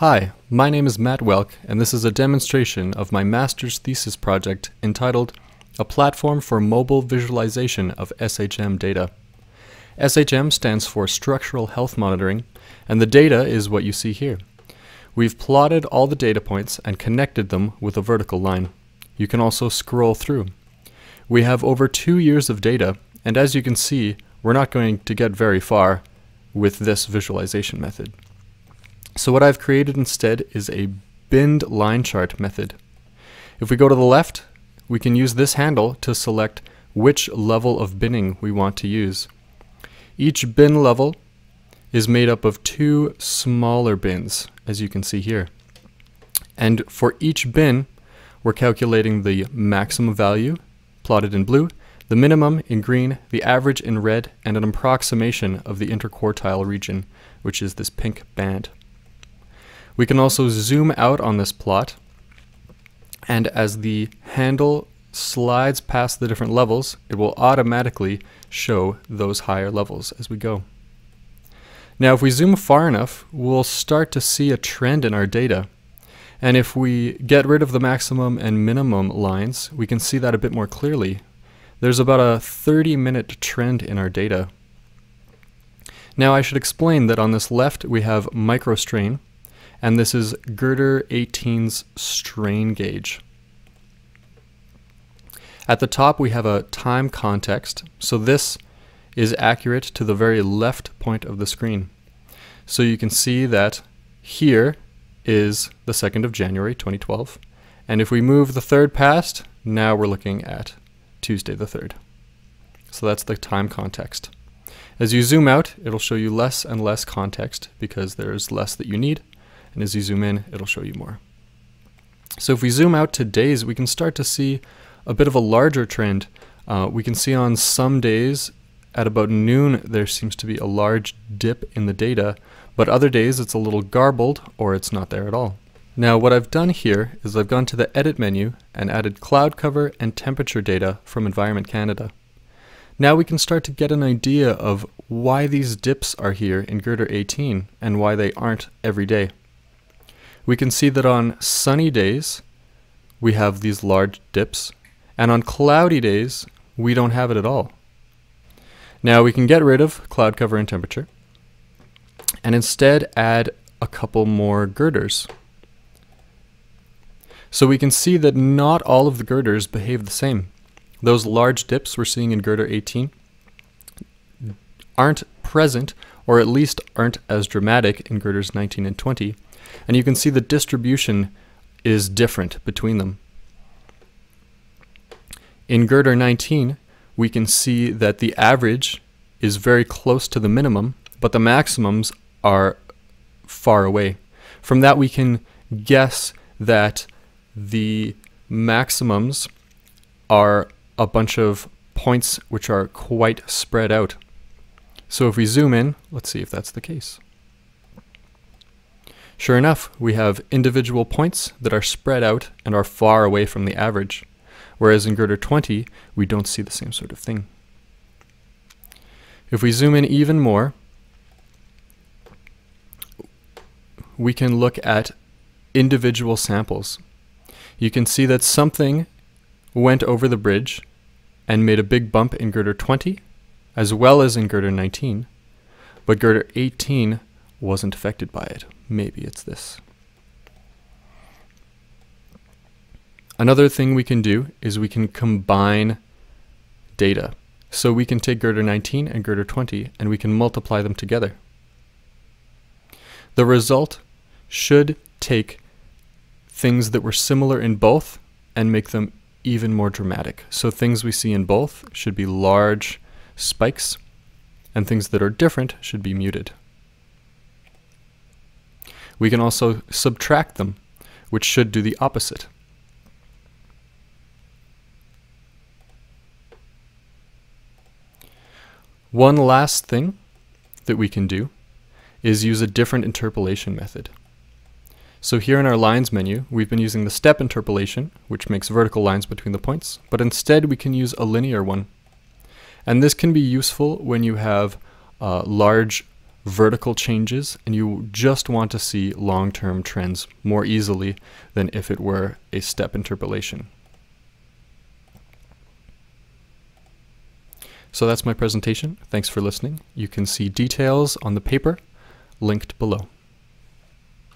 Hi, my name is Matt Woelk, and this is a demonstration of my master's thesis project entitled A Platform for Mobile Visualization of SHM Data. SHM stands for Structural Health Monitoring, and the data is what you see here. We've plotted all the data points and connected them with a vertical line. You can also scroll through. We have over 2 years of data, and as you can see, we're not going to get very far with this visualization method. So what I've created instead is a binned line chart method. If we go to the left, we can use this handle to select which level of binning we want to use. Each bin level is made up of two smaller bins, as you can see here. And for each bin, we're calculating the maximum value, plotted in blue, the minimum in green, the average in red, and an approximation of the interquartile region, which is this pink band. We can also zoom out on this plot, and as the handle slides past the different levels, it will automatically show those higher levels as we go. Now if we zoom far enough, we'll start to see a trend in our data. And if we get rid of the maximum and minimum lines, we can see that a bit more clearly. There's about a 30-minute trend in our data. Now I should explain that on this left we have microstrain, and this is girder 18's strain gauge. At the top we have a time context, so this is accurate to the very left point of the screen. So you can see that here is the 2nd of January 2012, and if we move the 3rd past, now we're looking at Tuesday the 3rd. So that's the time context. As you zoom out, it'll show you less and less context because there's less that you need. And as you zoom in, it'll show you more. So if we zoom out to days, we can start to see a bit of a larger trend. We can see on some days, at about noon, there seems to be a large dip in the data, but other days it's a little garbled or it's not there at all. Now what I've done here is I've gone to the Edit menu and added cloud cover and temperature data from Environment Canada. Now we can start to get an idea of why these dips are here in girder 18 and why they aren't every day. We can see that on sunny days we have these large dips, and on cloudy days we don't have it at all. Now we can get rid of cloud cover and temperature and instead add a couple more girders. So we can see that not all of the girders behave the same. Those large dips we're seeing in girder 18 aren't present, or at least aren't as dramatic in girders 19 and 20. And you can see the distribution is different between them. In girder 19, we can see that the average is very close to the minimum, but the maximums are far away. From that, we can guess that the maximums are a bunch of points which are quite spread out. So if we zoom in, let's see if that's the case. Sure enough, we have individual points that are spread out and are far away from the average, whereas in girder 20, we don't see the same sort of thing. If we zoom in even more, we can look at individual samples. You can see that something went over the bridge and made a big bump in girder 20, as well as in girder 19, but girder 18 wasn't affected by it. Maybe it's this. Another thing we can do is we can combine data. So we can take girder 19 and girder 20 and we can multiply them together. The result should take things that were similar in both and make them even more dramatic. So things we see in both should be large spikes, and things that are different should be muted. We can also subtract them, which should do the opposite. One last thing that we can do is use a different interpolation method. So here in our lines menu, we've been using the step interpolation, which makes vertical lines between the points, but instead we can use a linear one. And this can be useful when you have large vertical changes, and you just want to see long-term trends more easily than if it were a step interpolation. So that's my presentation. Thanks for listening. You can see details on the paper linked below.